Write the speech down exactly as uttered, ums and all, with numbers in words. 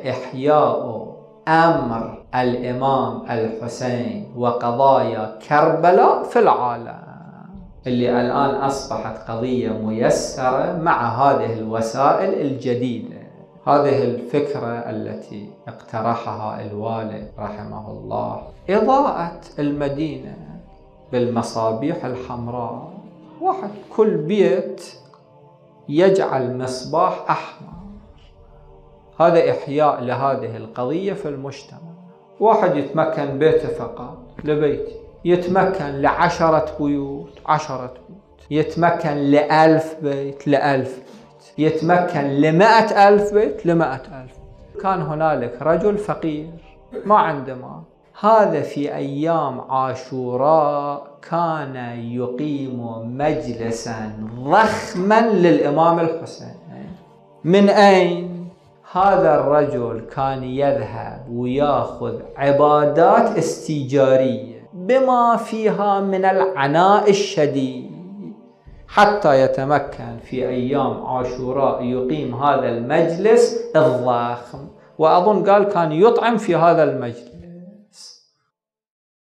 إحياء أمر الإمام الحسين وقضايا كربلاء في العالم، اللي الآن أصبحت قضية ميسرة مع هذه الوسائل الجديدة. هذه الفكرة التي اقترحها الوالد رحمه الله، إضاءة المدينة بالمصابيح الحمراء. واحد كل بيت يجعل مصباح أحمر، هذا إحياء لهذه القضية في المجتمع. واحد يتمكن بيته فقط، لبيتي يتمكن لعشرة بيوت، عشرة بيوت يتمكن لألف بيت، لألف بيت يتمكن لمائة ألف بيت، لمائة ألف بيت. كان هنالك رجل فقير ما عنده مال، هذا في أيام عاشوراء كان يقيم مجلسا ضخما للإمام الحسين. من أين؟ هذا الرجل كان يذهب ويأخذ عبادات استيجارية بما فيها من العناء الشديد، حتى يتمكن في أيام عاشوراء يقيم هذا المجلس الضخم، وأظن قال كان يطعم في هذا المجلس.